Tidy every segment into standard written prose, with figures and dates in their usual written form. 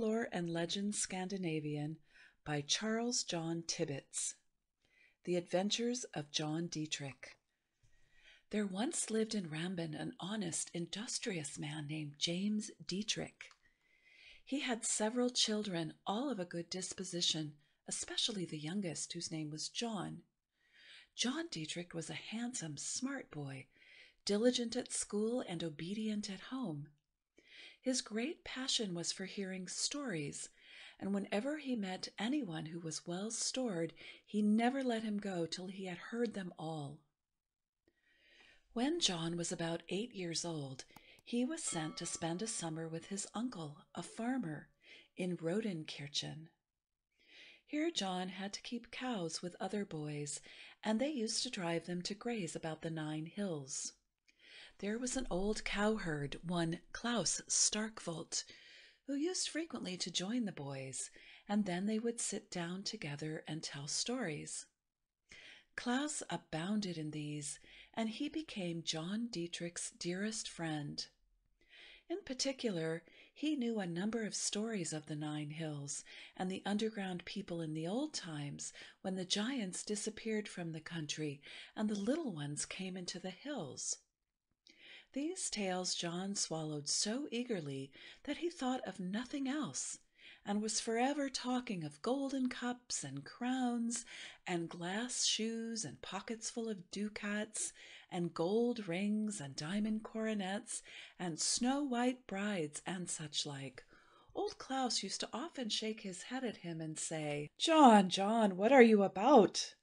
Folklore and Legends Scandinavian by Charles John Tibbets. The Adventures of John Dietrich. There once lived in Rambin an honest, industrious man named James Dietrich. He had several children, all of a good disposition, especially the youngest, whose name was John. John Dietrich was a handsome, smart boy, diligent at school and obedient at home. His great passion was for hearing stories, and whenever he met anyone who was well stored, he never let him go till he had heard them all. When John was about 8 years old, he was sent to spend a summer with his uncle, a farmer, in Rodenkirchen. Here John had to keep cows with other boys, and they used to drive them to graze about the Nine Hills. There was an old cowherd, one Klaus Starvolt, who used frequently to join the boys, and then they would sit down together and tell stories. Klaus abounded in these, and he became John Dietrich's dearest friend. In particular, he knew a number of stories of the Nine Hills and the underground people in the old times, when the giants disappeared from the country and the little ones came into the hills. These tales John swallowed so eagerly that he thought of nothing else, and was forever talking of golden cups and crowns and glass shoes and pockets full of ducats and gold rings and diamond coronets and snow-white brides and such like. Old Klaus used to often shake his head at him and say, "John, John, what are you about?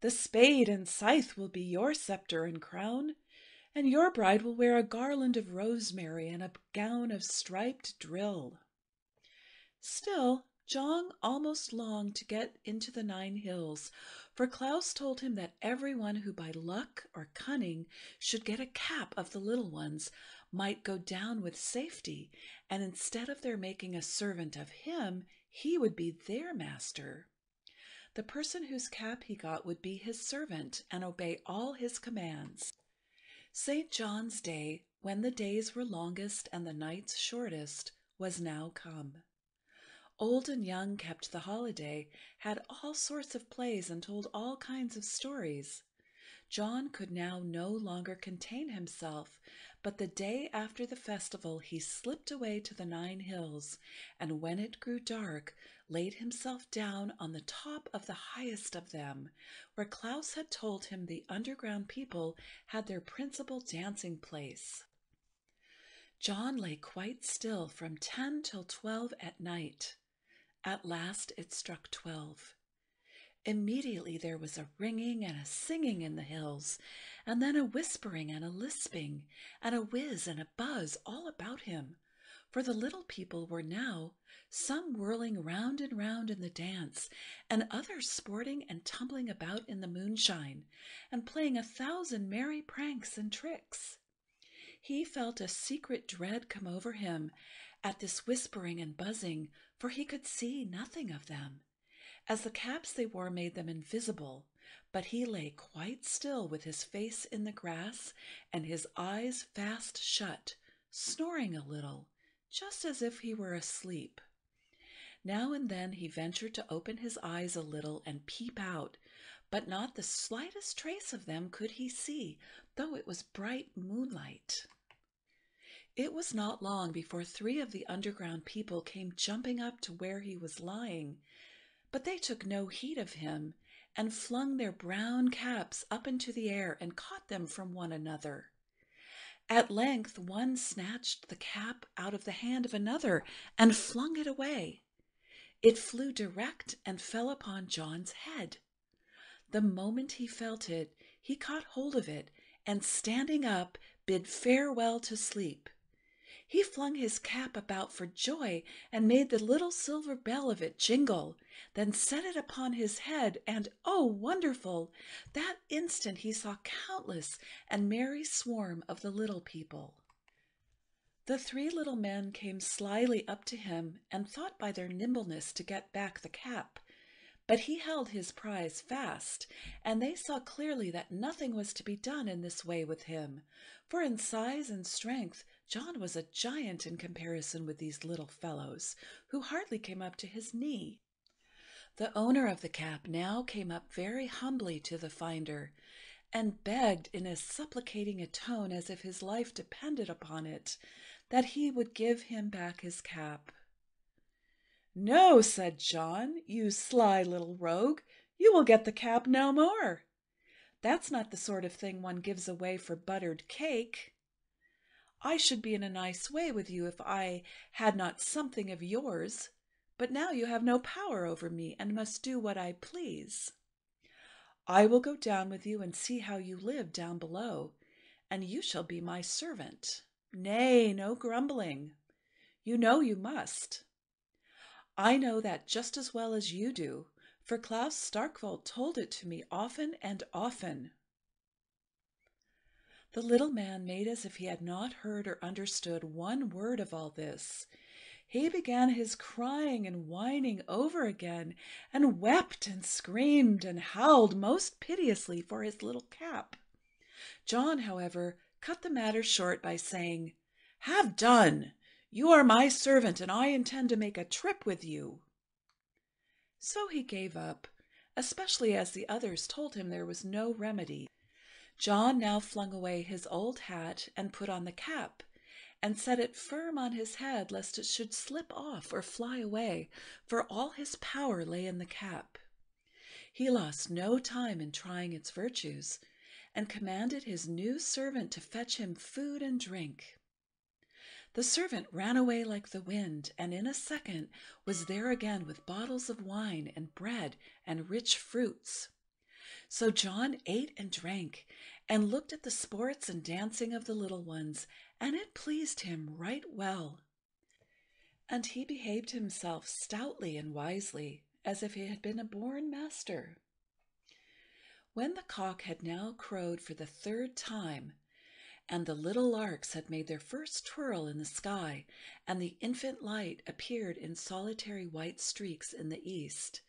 The spade and scythe will be your scepter and crown, and your bride will wear a garland of rosemary and a gown of striped drill." Still, John almost longed to get into the Nine Hills, for Klaus told him that everyone who by luck or cunning should get a cap of the little ones might go down with safety, and instead of their making a servant of him, he would be their master. The person whose cap he got would be his servant and obey all his commands. St. John's Day, when the days were longest and the nights shortest, was now come. Old and young kept the holiday, had all sorts of plays, and told all kinds of stories. John could now no longer contain himself, but the day after the festival he slipped away to the Nine Hills, and when it grew dark, laid himself down on the top of the highest of them, where Klaus had told him the underground people had their principal dancing place. John lay quite still from 10 till 12 at night. At last it struck 12. Immediately there was a ringing and a singing in the hills, and then a whispering and a lisping, and a whiz and a buzz all about him, for the little people were now, some whirling round and round in the dance, and others sporting and tumbling about in the moonshine, and playing 1,000 merry pranks and tricks. He felt a secret dread come over him at this whispering and buzzing, for he could see nothing of them, as the caps they wore made them invisible, but he lay quite still with his face in the grass and his eyes fast shut, snoring a little, just as if he were asleep. Now and then he ventured to open his eyes a little and peep out, but not the slightest trace of them could he see, though it was bright moonlight. It was not long before 3 of the underground people came jumping up to where he was lying, but they took no heed of him, and flung their brown caps up into the air and caught them from one another. At length one snatched the cap out of the hand of another and flung it away. It flew direct and fell upon John's head. The moment he felt it, he caught hold of it, and standing up, bid farewell to sleep. He flung his cap about for joy, and made the little silver bell of it jingle, then set it upon his head, and, oh, wonderful! That instant he saw countless and merry swarm of the little people. The 3 little men came slyly up to him, and thought by their nimbleness to get back the cap, But he held his prize fast, and they saw clearly that nothing was to be done in this way with him, for in size and strength John was a giant in comparison with these little fellows, who hardly came up to his knee. The owner of the cap now came up very humbly to the finder, and begged in as supplicating a tone as if his life depended upon it, that he would give him back his cap. "No," said John, "you sly little rogue, you will get the cap no more. That's not the sort of thing one gives away for buttered cake. I should be in a nice way with you if I had not something of yours, but now you have no power over me and must do what I please. I will go down with you and see how you live down below, and you shall be my servant. Nay, no grumbling. You know you must. I know that just as well as you do, for Klaus Starvolt told it to me often and often." The little man made as if he had not heard or understood one word of all this. He began his crying and whining over again, and wept and screamed and howled most piteously for his little cap. John, however, cut the matter short by saying, "Have done! You are my servant, and I intend to make a trip with you." So he gave up, especially as the others told him there was no remedy. John now flung away his old hat and put on the cap, and set it firm on his head lest it should slip off or fly away, for all his power lay in the cap. He lost no time in trying its virtues, and commanded his new servant to fetch him food and drink. The servant ran away like the wind, and in a second was there again with bottles of wine and bread and rich fruits. So John ate and drank, and looked at the sports and dancing of the little ones, and it pleased him right well. And he behaved himself stoutly and wisely, as if he had been a born master. When the cock had now crowed for the third time, and the little larks had made their first twirl in the sky, and the infant light appeared in solitary white streaks in the east,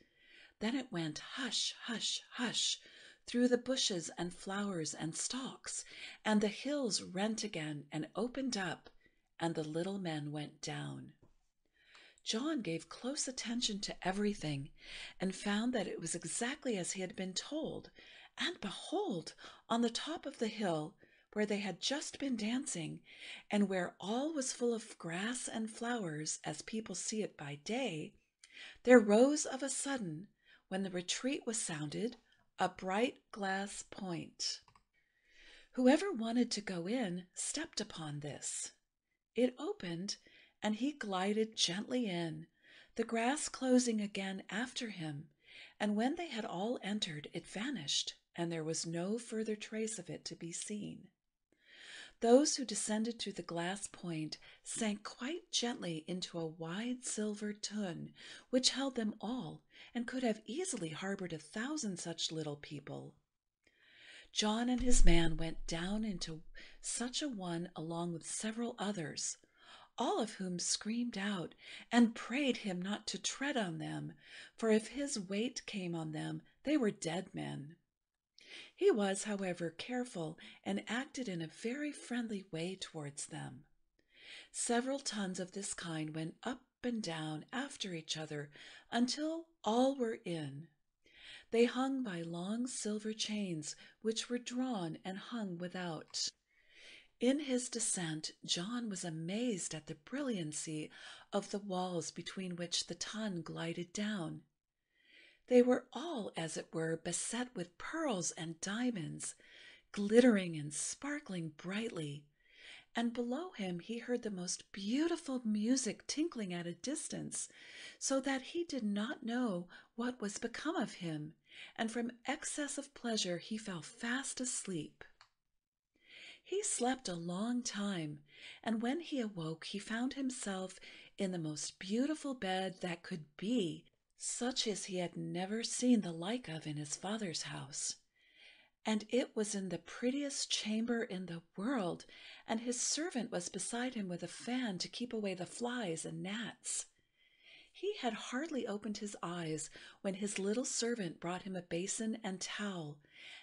then it went hush, hush, hush, through the bushes and flowers and stalks, and the hills rent again and opened up, and the little men went down. John gave close attention to everything, and found that it was exactly as he had been told, and behold, on the top of the hill, where they had just been dancing, and where all was full of grass and flowers, as people see it by day, there rose of a sudden, when the retreat was sounded, a bright glass point. Whoever wanted to go in stepped upon this. It opened, and he glided gently in, the grass closing again after him, and when they had all entered, it vanished, and there was no further trace of it to be seen. Those who descended to the glass point sank quite gently into a wide silver tun, which held them all, and could have easily harbored 1,000 such little people. John and his man went down into such a one along with several others, all of whom screamed out and prayed him not to tread on them, for if his weight came on them, they were dead men. He was, however, careful, and acted in a very friendly way towards them. Several tons of this kind went up and down after each other until all were in. They hung by long silver chains, which were drawn and hung without. In his descent, John was amazed at the brilliancy of the walls between which the tun glided down. They were all, as it were, beset with pearls and diamonds, glittering and sparkling brightly, and below him he heard the most beautiful music tinkling at a distance, so that he did not know what was become of him, and from excess of pleasure he fell fast asleep. He slept a long time, and when he awoke he found himself in the most beautiful bed that could be, such as he had never seen the like of in his father's house. And it was in the prettiest chamber in the world, and his servant was beside him with a fan to keep away the flies and gnats. He had hardly opened his eyes when his little servant brought him a basin and towel,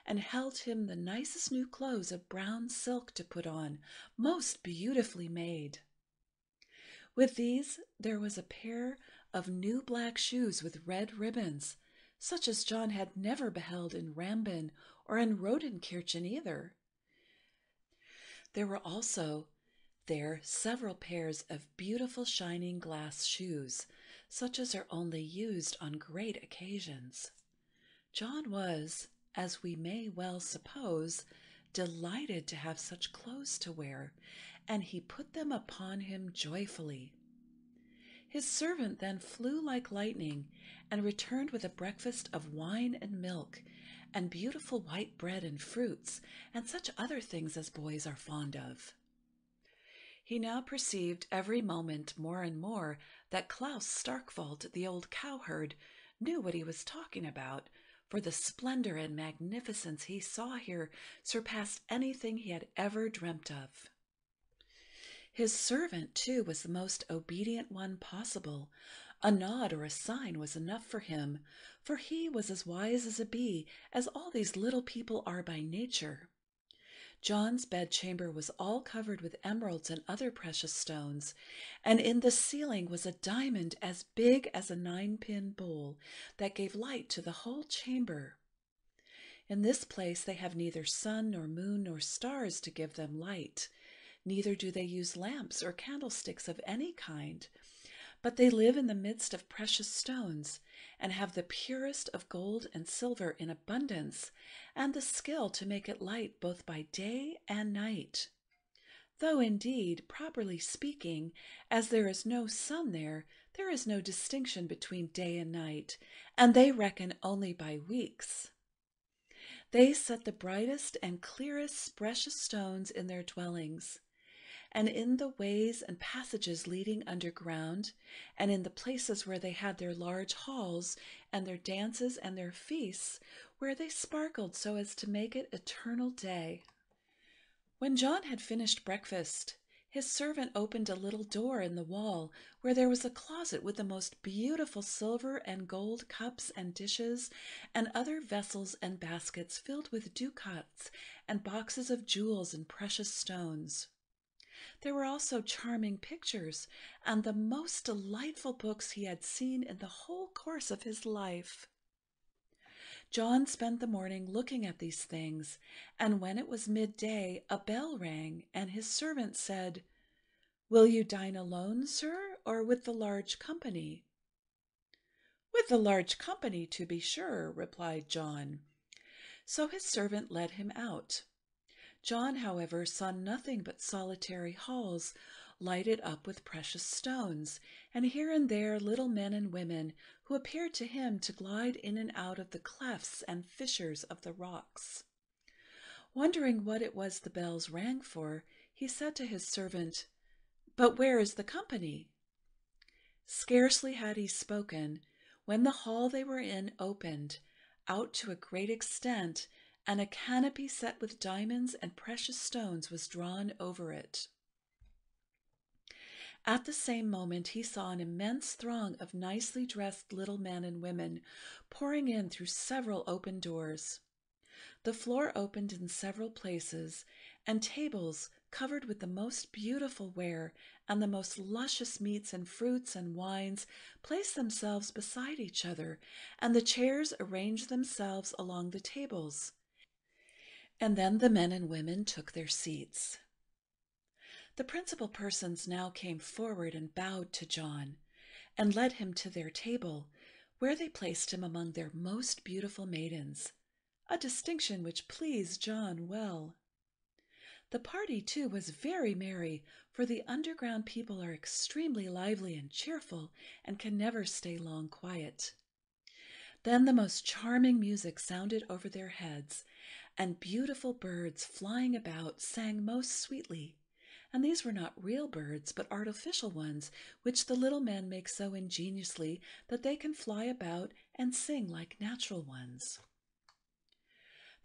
and held him the nicest new clothes of brown silk to put on, most beautifully made. With these there was a pair of new black shoes with red ribbons, such as John had never beheld in Rambin or in Rodenkirchen either. There were also there several pairs of beautiful shining glass shoes, such as are only used on great occasions. John was, as we may well suppose, delighted to have such clothes to wear, and he put them upon him joyfully. His servant then flew like lightning, and returned with a breakfast of wine and milk, and beautiful white bread and fruits, and such other things as boys are fond of. He now perceived every moment more and more that Klaus Starvolt, the old cowherd, knew what he was talking about, for the splendor and magnificence he saw here surpassed anything he had ever dreamt of. His servant, too, was the most obedient one possible. A nod or a sign was enough for him, for he was as wise as a bee, as all these little people are by nature. John's bedchamber was all covered with emeralds and other precious stones, and in the ceiling was a diamond as big as a nine-pin bowl that gave light to the whole chamber. In this place they have neither sun nor moon nor stars to give them light. Neither do they use lamps or candlesticks of any kind, but they live in the midst of precious stones, and have the purest of gold and silver in abundance, and the skill to make it light both by day and night. Though indeed, properly speaking, as there is no sun there, there is no distinction between day and night, and they reckon only by weeks. They set the brightest and clearest precious stones in their dwellings, and in the ways and passages leading underground, and in the places where they had their large halls, and their dances and their feasts, where they sparkled so as to make it eternal day. When John had finished breakfast, his servant opened a little door in the wall, where there was a closet with the most beautiful silver and gold cups and dishes, and other vessels and baskets filled with ducats, and boxes of jewels and precious stones. There were also charming pictures, and the most delightful books he had seen in the whole course of his life. John spent the morning looking at these things, and when it was midday, a bell rang, and his servant said, "Will you dine alone, sir, or with the large company?" "With the large company, to be sure," replied John. So his servant led him out. John, however, saw nothing but solitary halls, lighted up with precious stones, and here and there little men and women, who appeared to him to glide in and out of the clefts and fissures of the rocks. Wondering what it was the bells rang for, he said to his servant, "But where is the company?" Scarcely had he spoken, when the hall they were in opened, out to a great extent, and a canopy set with diamonds and precious stones was drawn over it. At the same moment he saw an immense throng of nicely dressed little men and women pouring in through several open doors. The floor opened in several places, and tables covered with the most beautiful ware and the most luscious meats and fruits and wines placed themselves beside each other, and the chairs arranged themselves along the tables. And then the men and women took their seats. The principal persons now came forward and bowed to John, and led him to their table, where they placed him among their most beautiful maidens, a distinction which pleased John well. The party, too, was very merry, for the underground people are extremely lively and cheerful, and can never stay long quiet. Then the most charming music sounded over their heads, and beautiful birds flying about sang most sweetly, and these were not real birds but artificial ones, which the little men make so ingeniously that they can fly about and sing like natural ones.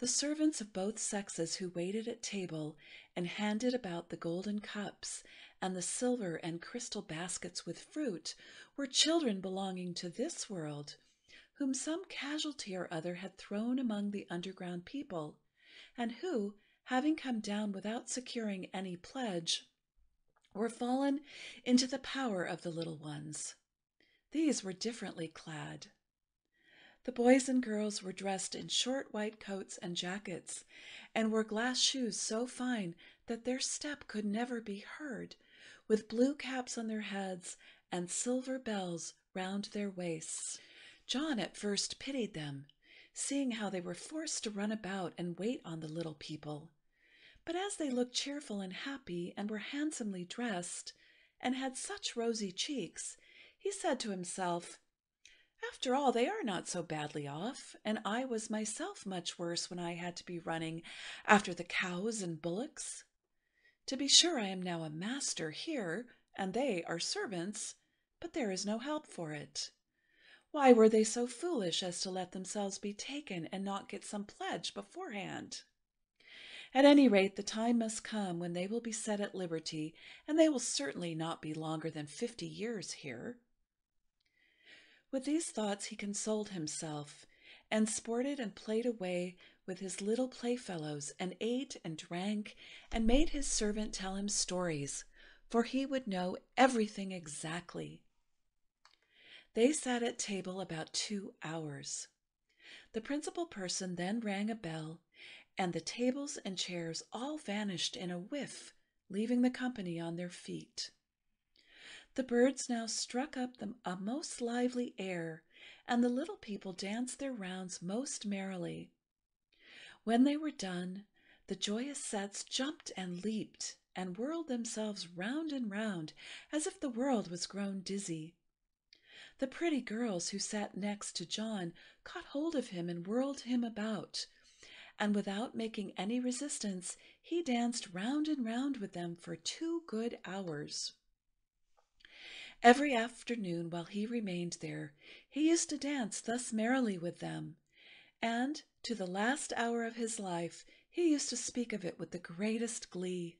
the servants of both sexes who waited at table and handed about the golden cups and the silver and crystal baskets with fruit were children belonging to this world, whom some casualty or other had thrown among the underground people, and who, having come down without securing any pledge, were fallen into the power of the little ones. These were differently clad. The boys and girls were dressed in short white coats and jackets, and wore glass shoes so fine that their step could never be heard, with blue caps on their heads and silver bells round their waists. John at first pitied them, seeing how they were forced to run about and wait on the little people. But as they looked cheerful and happy, and were handsomely dressed, and had such rosy cheeks, he said to himself, "After all, they are not so badly off, and I was myself much worse when I had to be running after the cows and bullocks. To be sure, I am now a master here, and they are servants, but there is no help for it. Why were they so foolish as to let themselves be taken and not get some pledge beforehand? At any rate, the time must come when they will be set at liberty, and they will certainly not be longer than 50 years here." With these thoughts he consoled himself, and sported and played away with his little playfellows, and ate and drank, and made his servant tell him stories, for he would know everything exactly. They sat at table about 2 hours. The principal person then rang a bell, and the tables and chairs all vanished in a whiff, leaving the company on their feet. The birds now struck up a most lively air, and the little people danced their rounds most merrily. When they were done, the joyous sets jumped and leaped, and whirled themselves round and round, as if the world was grown dizzy. The pretty girls who sat next to John caught hold of him and whirled him about, and without making any resistance, he danced round and round with them for 2 good hours. Every afternoon while he remained there, he used to dance thus merrily with them, and to the last hour of his life, he used to speak of it with the greatest glee.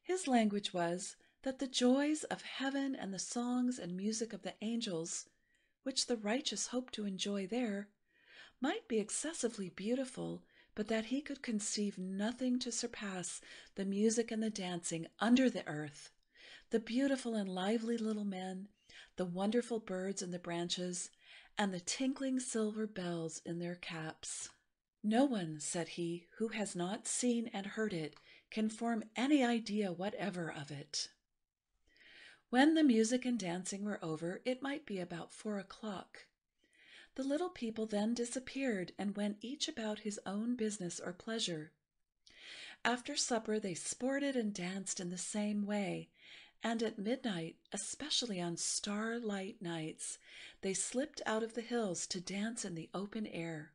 His language was, that the joys of heaven and the songs and music of the angels, which the righteous hope to enjoy there, might be excessively beautiful, but that he could conceive nothing to surpass the music and the dancing under the earth, the beautiful and lively little men, the wonderful birds in the branches, and the tinkling silver bells in their caps. "No one," said he, "who has not seen and heard it, can form any idea whatever of it." When the music and dancing were over, it might be about 4 o'clock. The little people then disappeared and went each about his own business or pleasure. After supper they sported and danced in the same way, and at midnight, especially on starlight nights, they slipped out of the hills to dance in the open air.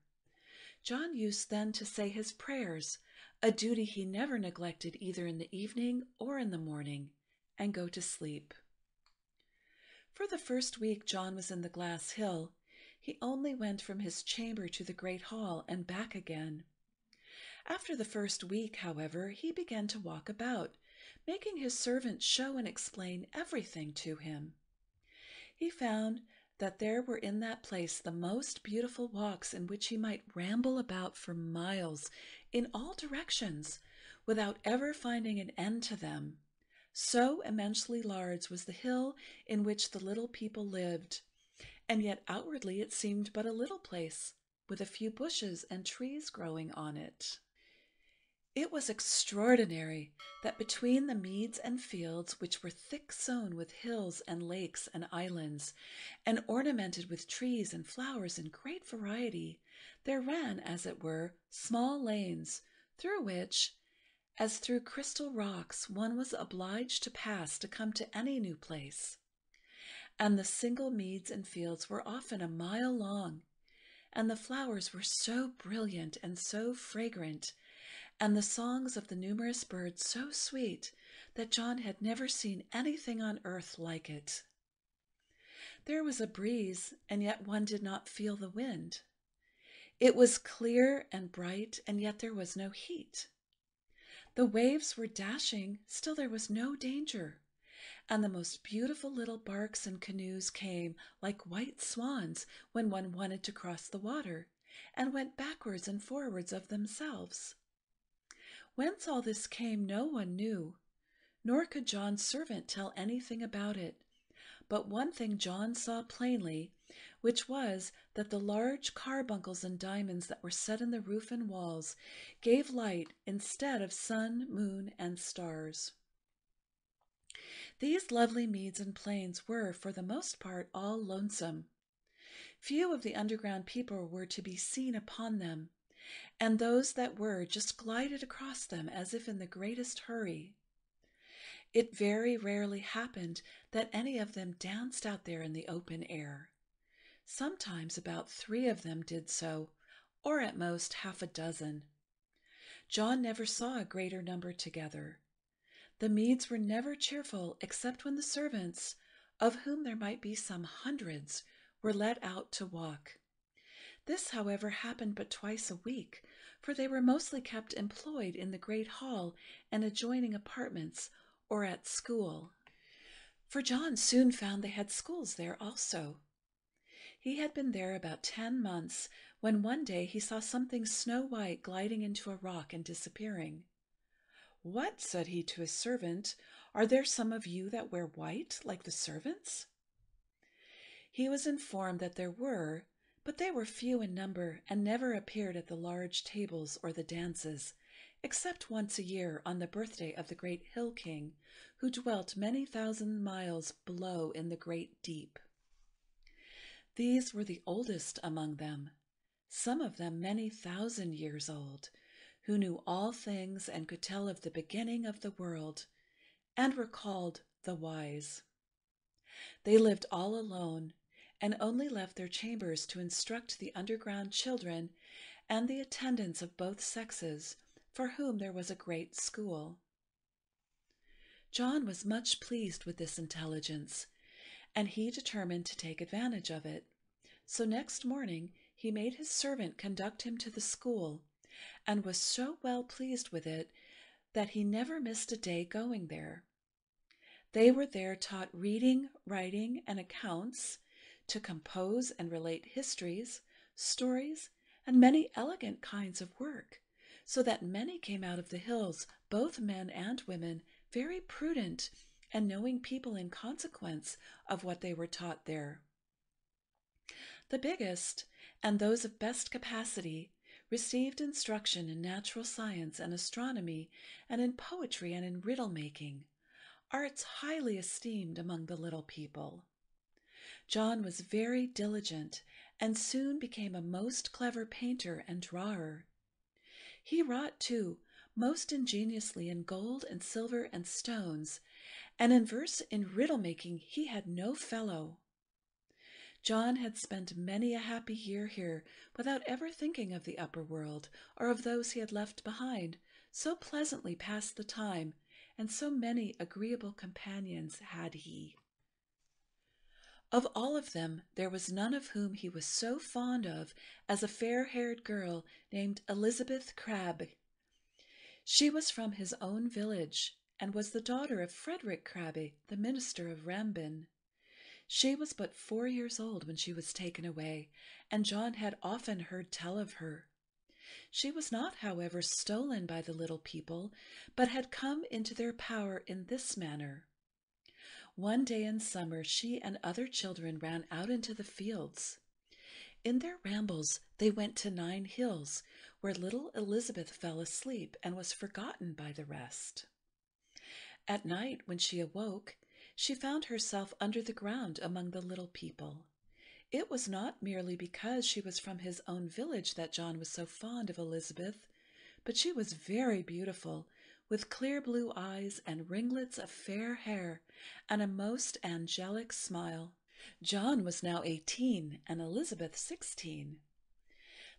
John used then to say his prayers, a duty he never neglected either in the evening or in the morning, and go to sleep. For the first week John was in the glass hill, he only went from his chamber to the great hall and back again. After the first week, however, he began to walk about, making his servant show and explain everything to him. He found that there were in that place the most beautiful walks in which he might ramble about for miles in all directions without ever finding an end to them. So immensely large was the hill in which the little people lived, and yet outwardly it seemed but a little place, with a few bushes and trees growing on it. It was extraordinary that between the meads and fields, which were thick sown with hills and lakes and islands, and ornamented with trees and flowers in great variety, there ran, as it were, small lanes, through which, as through crystal rocks, one was obliged to pass to come to any new place. And the single meads and fields were often a mile long, and the flowers were so brilliant and so fragrant, and the songs of the numerous birds so sweet, that John had never seen anything on earth like it. There was a breeze, and yet one did not feel the wind. It was clear and bright, and yet there was no heat. The waves were dashing, still there was no danger, and the most beautiful little barks and canoes came like white swans when one wanted to cross the water, and went backwards and forwards of themselves. Whence all this came no one knew, nor could John's servant tell anything about it. But one thing John saw plainly, which was that the large carbuncles and diamonds that were set in the roof and walls gave light instead of sun, moon, and stars. These lovely meads and plains were, for the most part, all lonesome. Few of the underground people were to be seen upon them, and those that were just glided across them as if in the greatest hurry. It very rarely happened that any of them danced out there in the open air. Sometimes about 3 of them did so, or at most 6. John never saw a greater number together. The meads were never cheerful except when the servants, of whom there might be some hundreds, were let out to walk. This, however, happened but twice a week, for they were mostly kept employed in the great hall and adjoining apartments, or at school, for John soon found they had schools there also. He had been there about 10 months, when one day he saw something snow-white gliding into a rock and disappearing. "What," said he to his servant, "are there some of you that wear white, like the servants?" He was informed that there were, but they were few in number, and never appeared at the large tables or the dances, except once a year on the birthday of the great Hill King, who dwelt many thousand miles below in the great deep. These were the oldest among them, some of them many thousand years old, who knew all things and could tell of the beginning of the world, and were called the wise. They lived all alone, and only left their chambers to instruct the underground children and the attendants of both sexes, for whom there was a great school. John was much pleased with this intelligence, and he determined to take advantage of it. So next morning he made his servant conduct him to the school, and was so well pleased with it that he never missed a day going there. They were there taught reading, writing, and accounts, to compose and relate histories, stories, and many elegant kinds of work, so that many came out of the hills, both men and women, very prudent and knowing people in consequence of what they were taught there. The biggest, and those of best capacity, received instruction in natural science and astronomy, and in poetry and in riddle-making, arts highly esteemed among the little people. John was very diligent, and soon became a most clever painter and drawer. He wrought, too, most ingeniously in gold and silver and stones, and in verse in riddle-making he had no fellow. John had spent many a happy year here without ever thinking of the upper world, or of those he had left behind, so pleasantly passed the time, and so many agreeable companions had he. Of all of them, there was none of whom he was so fond of as a fair-haired girl named Elizabeth Crabbe. She was from his own village, and was the daughter of Frederick Crabbe, the minister of Rambin. She was but 4 years old when she was taken away, and John had often heard tell of her. She was not, however, stolen by the little people, but had come into their power in this manner. One day in summer she and other children ran out into the fields. In their rambles they went to 9 Hills, where little Elizabeth fell asleep and was forgotten by the rest. At night, when she awoke, she found herself under the ground among the little people. It was not merely because she was from his own village that John was so fond of Elizabeth, but she was very beautiful, with clear blue eyes and ringlets of fair hair, and a most angelic smile. John was now 18, and Elizabeth 16.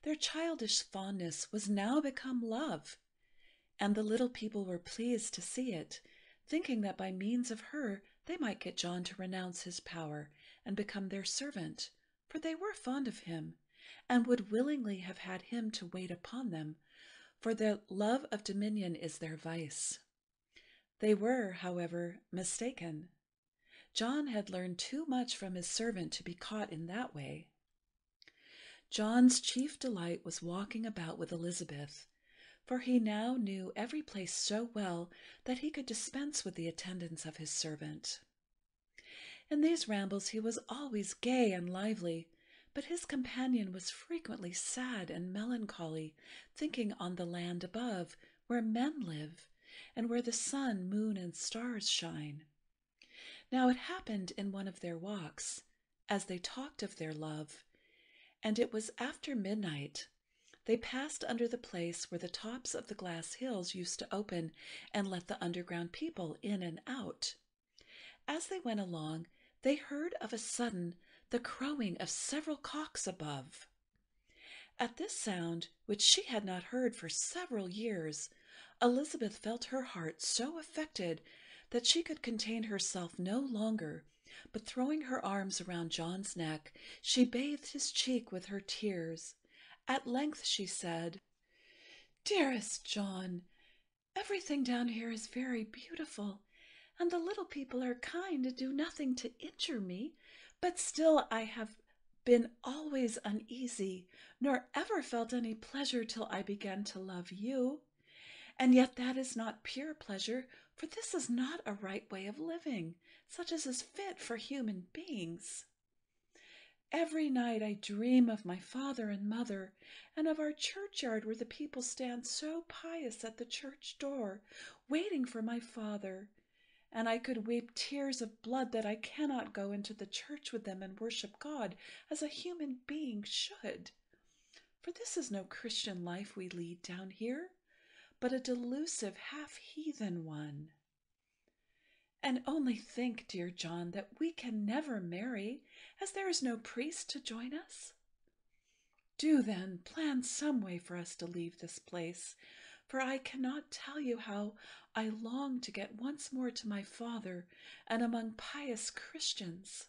Their childish fondness was now become love, and the little people were pleased to see it, thinking that by means of her they might get John to renounce his power and become their servant, for they were fond of him, and would willingly have had him to wait upon them, for their love of dominion is their vice. They were, however, mistaken. John had learned too much from his servant to be caught in that way. John's chief delight was walking about with Elizabeth, for he now knew every place so well that he could dispense with the attendance of his servant. In these rambles he was always gay and lively, but his companion was frequently sad and melancholy, thinking on the land above, where men live, and where the sun, moon, and stars shine. Now it happened in one of their walks, as they talked of their love, and it was after midnight. They passed under the place where the tops of the glass hills used to open and let the underground people in and out. As they went along, they heard of a sudden the crowing of several cocks above. At this sound, which she had not heard for several years, Elizabeth felt her heart so affected that she could contain herself no longer, but throwing her arms around John's neck, she bathed his cheek with her tears. At length she said, "Dearest John, everything down here is very beautiful, and the little people are kind and do nothing to injure me, but still I have been always uneasy, nor ever felt any pleasure till I began to love you. And yet that is not pure pleasure, for this is not a right way of living, such as is fit for human beings. Every night I dream of my father and mother, and of our churchyard where the people stand so pious at the church door, waiting for my father. And I could weep tears of blood that I cannot go into the church with them and worship God as a human being should. For this is no Christian life we lead down here, but a delusive, half-heathen one. And only think, dear John, that we can never marry, as there is no priest to join us. Do then plan some way for us to leave this place, for I cannot tell you how I long to get once more to my father and among pious Christians."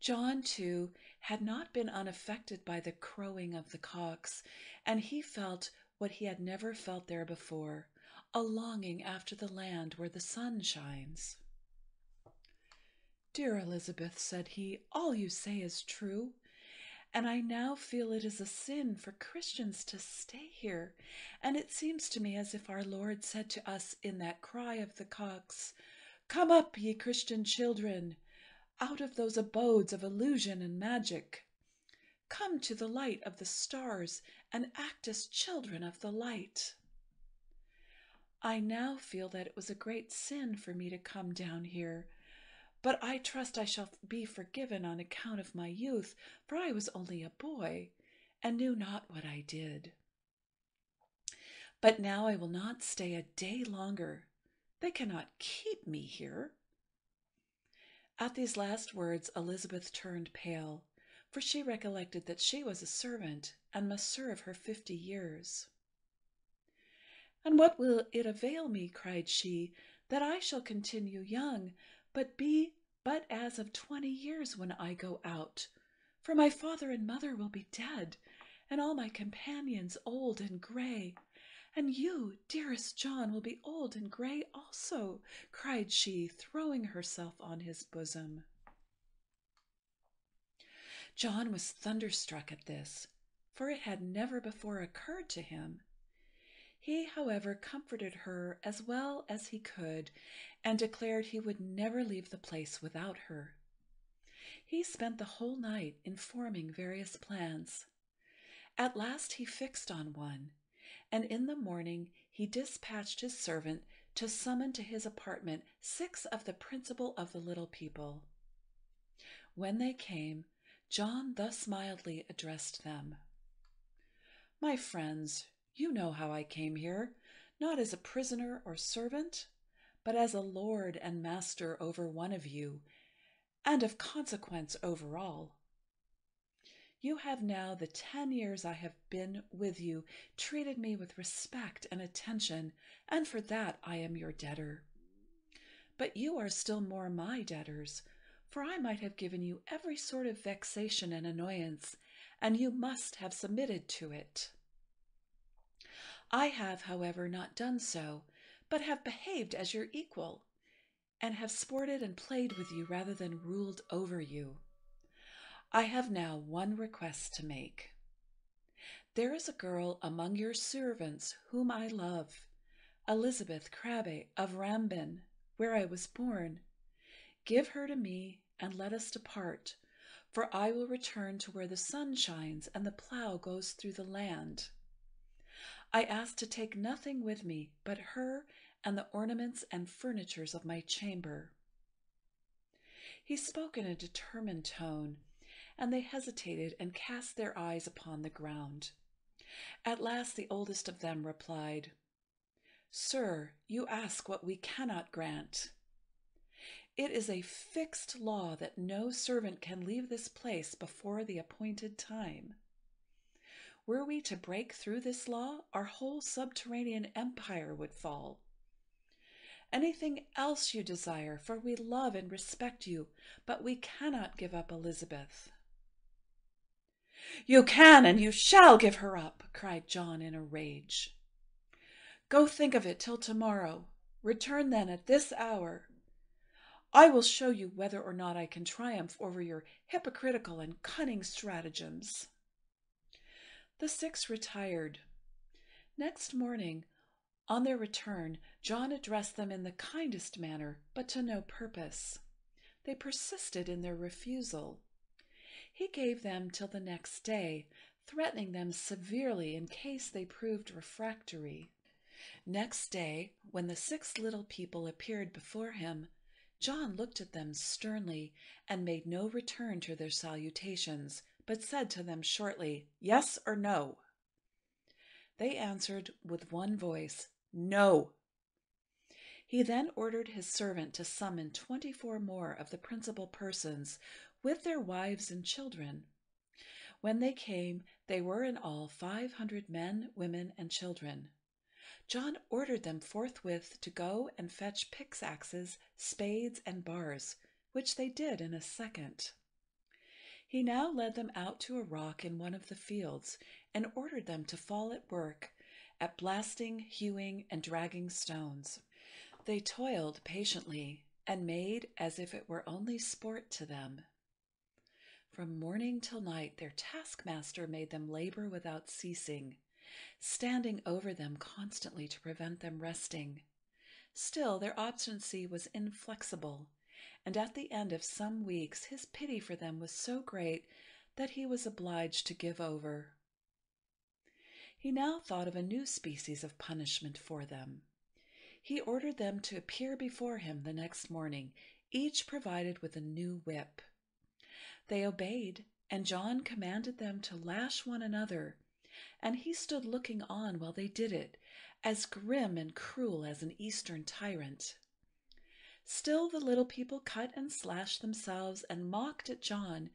John, too, had not been unaffected by the crowing of the cocks, and he felt what he had never felt there before, a longing after the land where the sun shines. "Dear Elizabeth," said he, "all you say is true, and I now feel it is a sin for Christians to stay here, and it seems to me as if our Lord said to us in that cry of the cocks, 'Come up, ye Christian children, out of those abodes of illusion and magic. Come to the light of the stars and act as children of the light.' I now feel that it was a great sin for me to come down here, but I trust I shall be forgiven on account of my youth, for I was only a boy and knew not what I did. But now I will not stay a day longer. They cannot keep me here." At these last words Elizabeth turned pale, for she recollected that she was a servant and must serve her 50 years. "And what will it avail me," cried she, "that I shall continue young, but be but as of 20 years when I go out? For my father and mother will be dead, and all my companions old and grey. And you, dearest John, will be old and grey also," cried she, throwing herself on his bosom. John was thunderstruck at this, for it had never before occurred to him. He, however, comforted her as well as he could, and declared he would never leave the place without her. He spent the whole night in forming various plans. At last he fixed on one, and in the morning he dispatched his servant to summon to his apartment 6 of the principal of the little people. When they came, John thus mildly addressed them: "My friends, you know how I came here, not as a prisoner or servant, but as a lord and master over one of you, and of consequence over all. You have now the 10 years I have been with you treated me with respect and attention, and for that I am your debtor. But you are still more my debtors, for I might have given you every sort of vexation and annoyance, and you must have submitted to it. I have, however, not done so, but have behaved as your equal, and have sported and played with you rather than ruled over you. I have now one request to make. There is a girl among your servants whom I love, Elizabeth Crabbe of Rambin, where I was born. Give her to me, and let us depart, for I will return to where the sun shines and the plough goes through the land. I ask to take nothing with me but her and the ornaments and furnitures of my chamber. He spoke in a determined tone, and they hesitated and cast their eyes upon the ground. At last the oldest of them replied, "Sir, you ask what we cannot grant. It is a fixed law that no servant can leave this place before the appointed time. Were we to break through this law, our whole subterranean empire would fall. Anything else you desire, for we love and respect you, but we cannot give up Elizabeth." "You can and you shall give her up," cried John in a rage. "Go think of it till tomorrow. Return then at this hour. I will show you whether or not I can triumph over your hypocritical and cunning stratagems." The six retired. Next morning, on their return, John addressed them in the kindest manner, but to no purpose. They persisted in their refusal. He gave them till the next day, threatening them severely in case they proved refractory. Next day, when the six little people appeared before him, John looked at them sternly and made no return to their salutations, but said to them shortly, "Yes or no?" They answered with one voice, "No." He then ordered his servant to summon 24 more of the principal persons, with their wives and children. When they came, they were in all 500 men, women, and children. John ordered them forthwith to go and fetch pickaxes, spades, and bars, which they did in a second. He now led them out to a rock in one of the fields, and ordered them to fall at work, at blasting, hewing, and dragging stones. They toiled patiently, and made as if it were only sport to them. From morning till night their taskmaster made them labor without ceasing, standing over them constantly to prevent them resting. Still their obstinacy was inflexible, and at the end of some weeks his pity for them was so great that he was obliged to give over. He now thought of a new species of punishment for them. He ordered them to appear before him the next morning, each provided with a new whip. They obeyed, and John commanded them to lash one another, and he stood looking on while they did it, as grim and cruel as an Eastern tyrant. Still the little people cut and slashed themselves and mocked at John,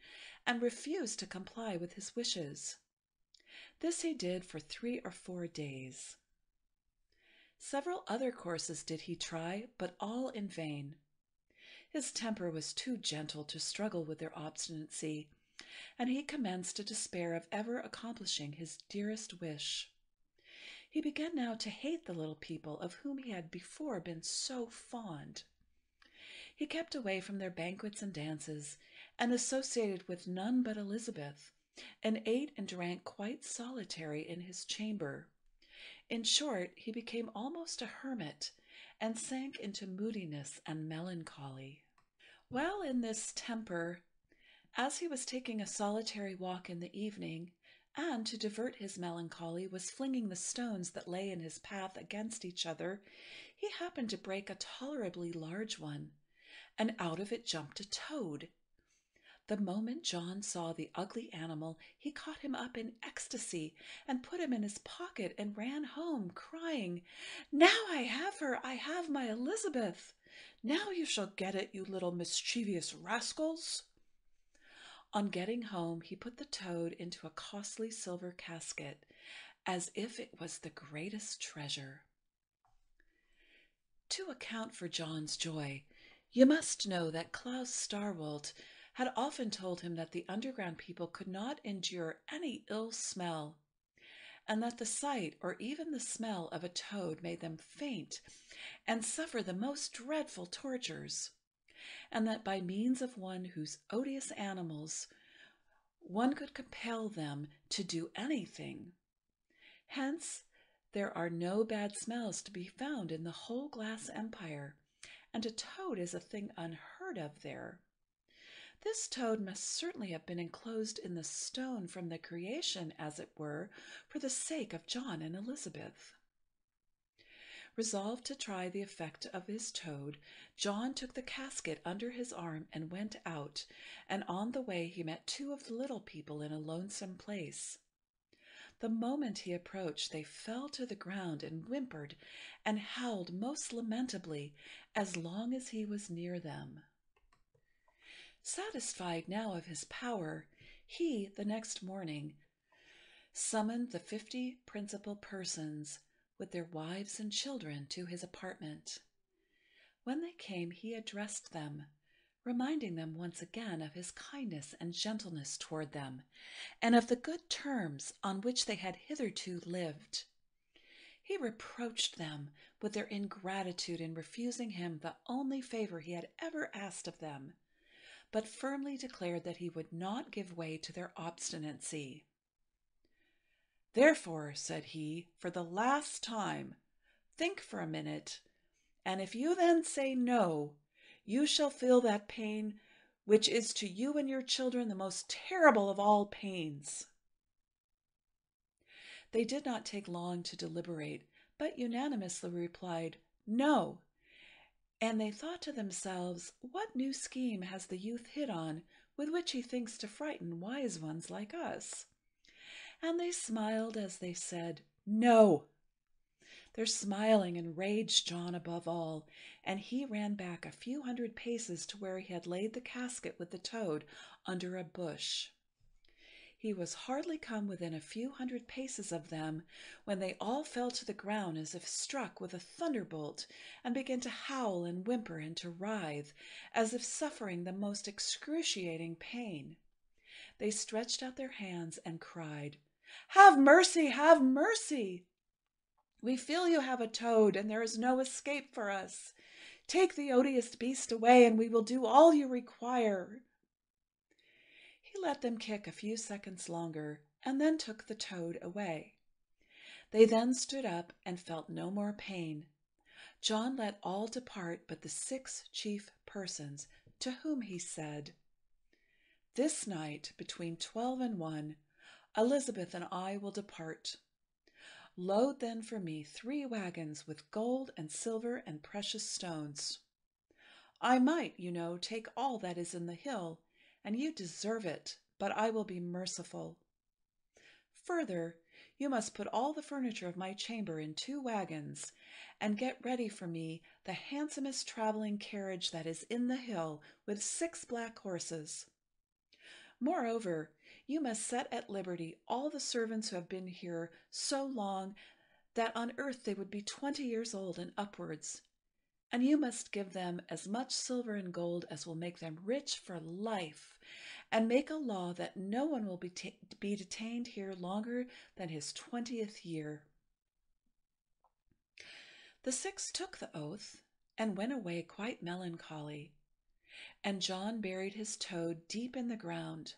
and refused to comply with his wishes. This he did for 3 or 4 days. Several other courses did he try, but all in vain. His temper was too gentle to struggle with their obstinacy, and he commenced to despair of ever accomplishing his dearest wish. He began now to hate the little people of whom he had before been so fond. He kept away from their banquets and dances, and associated with none but Elizabeth, and ate and drank quite solitary in his chamber. In short, he became almost a hermit, and sank into moodiness and melancholy. While in this temper, as he was taking a solitary walk in the evening, and to divert his melancholy was flinging the stones that lay in his path against each other, he happened to break a tolerably large one, and out of it jumped a toad. The moment John saw the ugly animal, he caught him up in ecstasy, and put him in his pocket, and ran home, crying, "Now I have her! I have my Elizabeth! Now you shall get it, you little mischievous rascals!" On getting home, he put the toad into a costly silver casket, as if it was the greatest treasure. To account for John's joy, You must know that Klaus Starvolt had often told him that the underground people could not endure any ill smell, and that the sight or even the smell of a toad made them faint and suffer the most dreadful tortures, and that by means of one whose odious animals one could compel them to do anything. Hence, there are no bad smells to be found in the whole glass empire, and a toad is a thing unheard of there. This toad must certainly have been enclosed in the stone from the creation, as it were, for the sake of John and Elizabeth. Resolved to try the effect of his toad, John took the casket under his arm and went out, and on the way he met two of the little people in a lonesome place. The moment he approached, they fell to the ground and whimpered and howled most lamentably as long as he was near them. Satisfied now of his power, he, the next morning, summoned the 50 principal persons with their wives and children to his apartment. When they came, he addressed them, reminding them once again of his kindness and gentleness toward them, and of the good terms on which they had hitherto lived. He reproached them with their ingratitude in refusing him the only favor he had ever asked of them, but firmly declared that he would not give way to their obstinacy. "Therefore," said he, "for the last time, think for a minute, and if you then say no, you shall feel that pain which is to you and your children the most terrible of all pains." They did not take long to deliberate, but unanimously replied, "No," and they thought to themselves, "What new scheme has the youth hit on with which he thinks to frighten wise ones like us?" And they smiled as they said, "No." Their smiling enraged John above all, and he ran back a few hundred paces to where he had laid the casket with the toad under a bush. He was hardly come within a few hundred paces of them when they all fell to the ground as if struck with a thunderbolt, and began to howl and whimper and to writhe, as if suffering the most excruciating pain. They stretched out their hands and cried, "Have mercy! Have mercy! We feel you have a toad, and there is no escape for us. Take the odious beast away, and we will do all you require." He let them kick a few seconds longer, and then took the toad away. They then stood up and felt no more pain. John let all depart but the 6 chief persons, to whom he said, "This night, between 12 and 1, Elizabeth and I will depart. Load then for me 3 wagons with gold and silver and precious stones. I might, you know, take all that is in the hill, and you deserve it, but I will be merciful. Further, you must put all the furniture of my chamber in 2 wagons, and get ready for me the handsomest traveling carriage that is in the hill, with 6 black horses. Moreover, you must set at liberty all the servants who have been here so long that on earth they would be 20 years old and upwards, and you must give them as much silver and gold as will make them rich for life, and make a law that no one will be detained here longer than his 20th year." The 6 took the oath and went away quite melancholy, and John buried his toad deep in the ground.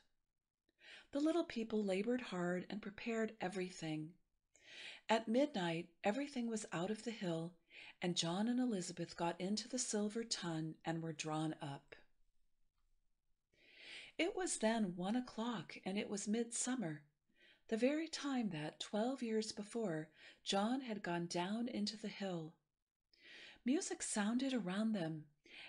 The little people labored hard and prepared everything. At midnight, everything was out of the hill, and John and Elizabeth got into the silver tun and were drawn up. It was then 1 o'clock, and it was midsummer, the very time that 12 years before John had gone down into the hill. Music sounded around them,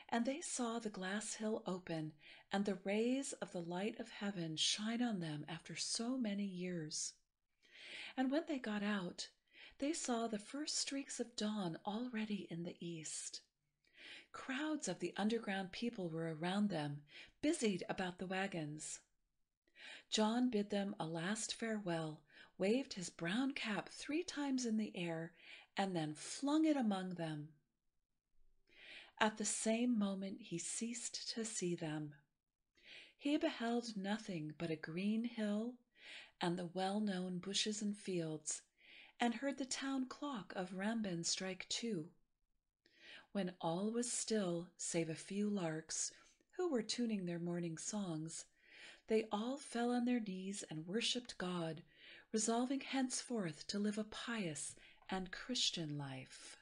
and they saw the glass hill open, and the rays of the light of heaven shine on them after so many years. And when they got out, they saw the first streaks of dawn already in the east. Crowds of the underground people were around them, busied about the wagons. John bid them a last farewell, waved his brown cap 3 times in the air, and then flung it among them. At the same moment he ceased to see them. He beheld nothing but a green hill and the well-known bushes and fields, and heard the town clock of Rambin strike 2. When all was still, save a few larks, who were tuning their morning songs, they all fell on their knees and worshipped God, resolving henceforth to live a pious and Christian life.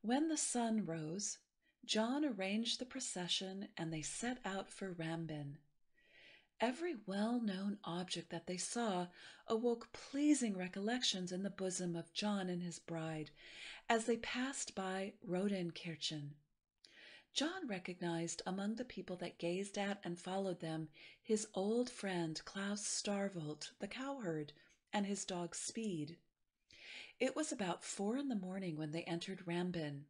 When the sun rose, John arranged the procession, and they set out for Rambin. Every well-known object that they saw awoke pleasing recollections in the bosom of John and his bride, as they passed by Rodenkirchen. John recognized among the people that gazed at and followed them his old friend Klaus Starvolt, the cowherd, and his dog Speed. It was about 4 in the morning when they entered Rambin,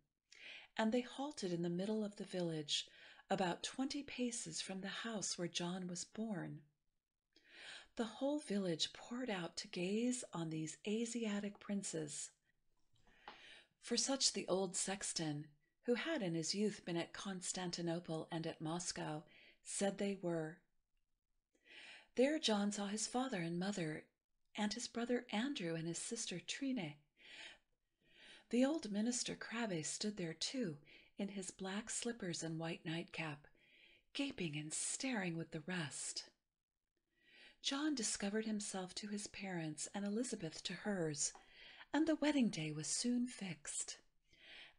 and they halted in the middle of the village, about 20 paces from the house where John was born. The whole village poured out to gaze on these Asiatic princes. For such the old sexton, who had in his youth been at Constantinople and at Moscow, said they were. There John saw his father and mother, and his brother Andrew and his sister Trine. The old minister Crabbe stood there too, in his black slippers and white nightcap, gaping and staring with the rest. John discovered himself to his parents and Elizabeth to hers, and the wedding day was soon fixed.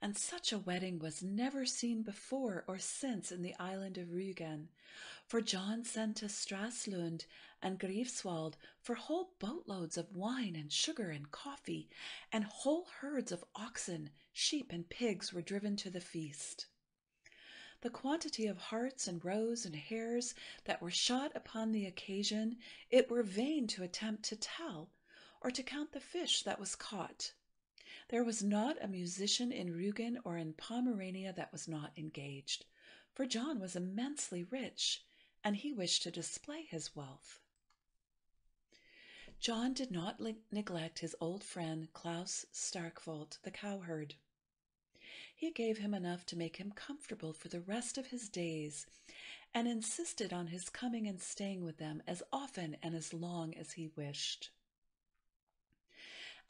And such a wedding was never seen before or since in the island of Rügen, for John sent to Stralsund and Greifswald for whole boatloads of wine and sugar and coffee, and whole herds of oxen, sheep, and pigs were driven to the feast. The quantity of hearts and roes and hares that were shot upon the occasion, it were vain to attempt to tell, or to count the fish that was caught. There was not a musician in Rügen or in Pomerania that was not engaged, for John was immensely rich, and he wished to display his wealth. John did not neglect his old friend Klaus Starvolt, the cowherd. He gave him enough to make him comfortable for the rest of his days, and insisted on his coming and staying with them as often and as long as he wished.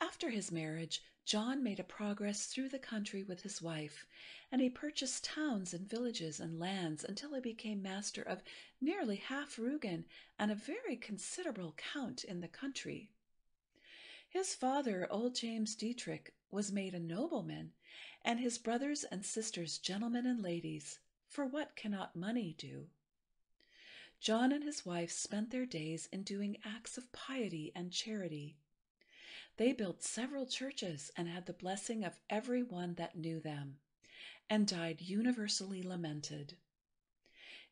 After his marriage, John made a progress through the country with his wife, and he purchased towns and villages and lands until he became master of nearly half Rügen and a very considerable count in the country. His father, old James Dietrich, was made a nobleman, and his brothers and sisters gentlemen and ladies, for what cannot money do? John and his wife spent their days in doing acts of piety and charity. They built several churches and had the blessing of every one that knew them, and died universally lamented.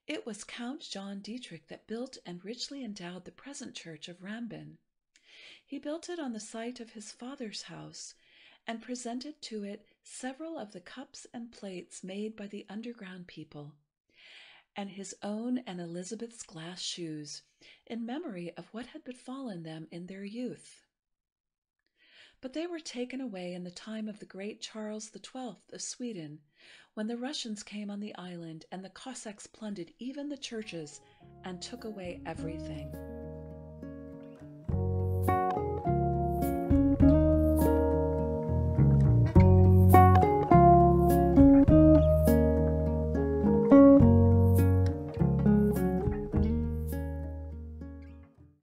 It was Count John Dietrich that built and richly endowed the present church of Rambin. He built it on the site of his father's house, and presented to it several of the cups and plates made by the underground people, and his own and Elizabeth's glass shoes, in memory of what had befallen them in their youth. But they were taken away in the time of the great Charles XII of Sweden, when the Russians came on the island and the Cossacks plundered even the churches and took away everything.